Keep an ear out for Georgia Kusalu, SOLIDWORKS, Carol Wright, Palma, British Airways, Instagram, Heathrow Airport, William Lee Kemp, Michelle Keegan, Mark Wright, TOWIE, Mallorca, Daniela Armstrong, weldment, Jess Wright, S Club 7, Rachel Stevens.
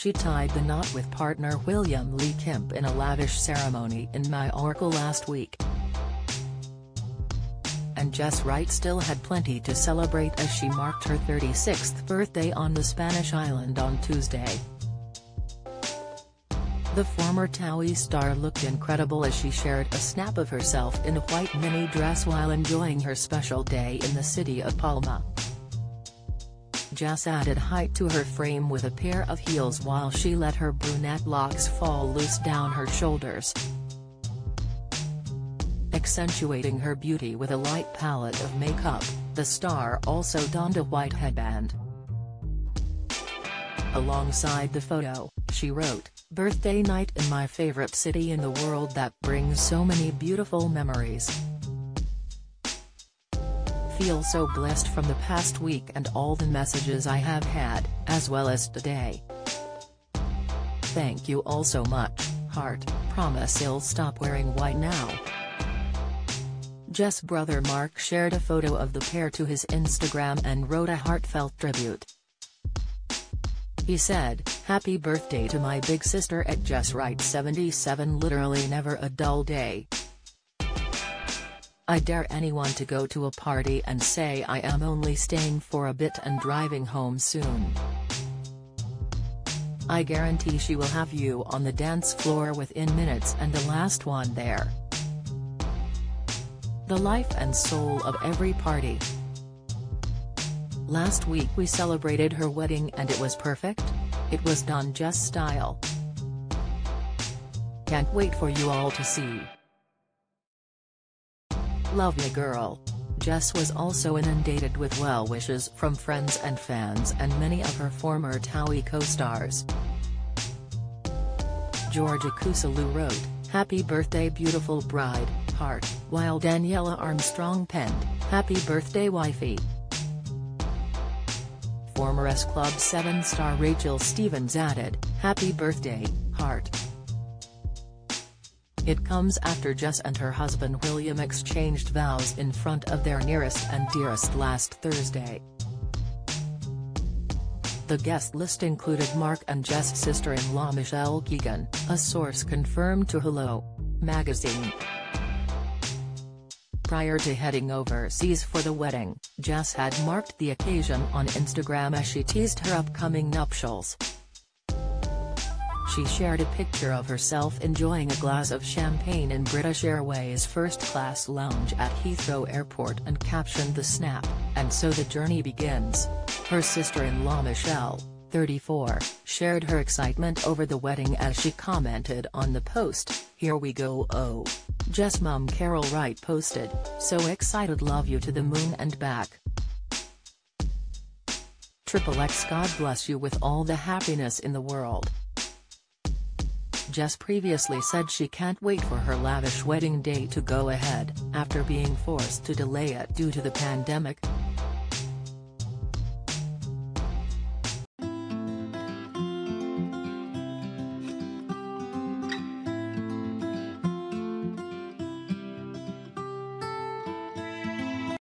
She tied the knot with partner William Lee Kemp in a lavish ceremony in Mallorca last week. And Jess Wright still had plenty to celebrate as she marked her 36th birthday on the Spanish island on Tuesday. The former TOWIE star looked incredible as she shared a snap of herself in a white mini dress while enjoying her special day in the city of Palma. Jess added height to her frame with a pair of heels while she let her brunette locks fall loose down her shoulders, accentuating her beauty with a light palette of makeup. The star also donned a white headband. Alongside the photo, she wrote, "Birthday night in my favorite city in the world that brings so many beautiful memories. Feel so blessed from the past week and all the messages I have had, as well as today. Thank you all so much, heart. Promise I'll stop wearing white now." Jess' brother Mark shared a photo of the pair to his Instagram and wrote a heartfelt tribute. He said, "Happy birthday to my big sister at Jess Wright 77, literally never a dull day. I dare anyone to go to a party and say I am only staying for a bit and driving home soon. I guarantee she will have you on the dance floor within minutes and the last one there. The life and soul of every party. Last week we celebrated her wedding and it was perfect. It was done just style. Can't wait for you all to see. Love ya girl." Jess was also inundated with well wishes from friends and fans and many of her former TOWIE co-stars. Georgia Kusalu wrote, "Happy birthday beautiful bride, heart," while Daniela Armstrong penned, "Happy birthday wifey." Former S Club 7 star Rachel Stevens added, "Happy birthday, heart." It comes after Jess and her husband William exchanged vows in front of their nearest and dearest last Thursday. The guest list included Mark and Jess' sister-in-law Michelle Keegan, a source confirmed to Hello! Magazine. Prior to heading overseas for the wedding, Jess had marked the occasion on Instagram as she teased her upcoming nuptials. She shared a picture of herself enjoying a glass of champagne in British Airways' first-class lounge at Heathrow Airport and captioned the snap, "And so the journey begins." Her sister-in-law Michelle, 34, shared her excitement over the wedding as she commented on the post, "Here we go, oh." Jess' mum Carol Wright posted, "So excited, love you to the moon and back. XXX God bless you with all the happiness in the world." Jess previously said she can't wait for her lavish wedding day to go ahead, after being forced to delay it due to the pandemic.